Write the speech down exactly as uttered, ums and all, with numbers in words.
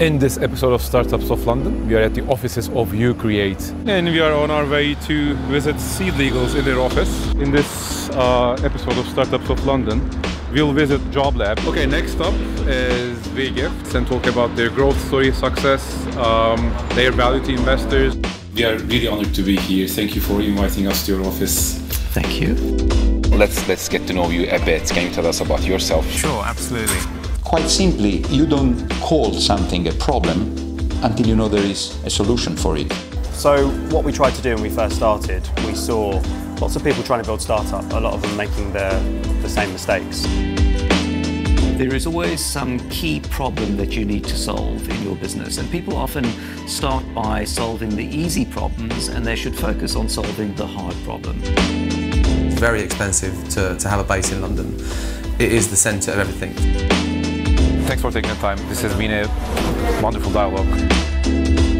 In this episode of Startups of London, we are at the offices of Ucreate. And we are on our way to visit Seedlegals in their office. In this uh, episode of Startups of London, we'll visit JobLab. Okay, next up is Wegift, and talk about their growth story, success, um, their value to investors. We are really honored to be here. Thank you for inviting us to your office. Thank you. Let's, let's get to know you a bit. Can you tell us about yourself? Sure, absolutely. Quite simply, you don't call something a problem until you know there is a solution for it. So what we tried to do when we first started, we saw lots of people trying to build startup, a lot of them making the, the same mistakes. There is always some key problem that you need to solve in your business, and people often start by solving the easy problems, and they should focus on solving the hard problem. It's very expensive to, to have a base in London. It is the centre of everything. Thanks for taking the time. This has been a wonderful dialogue.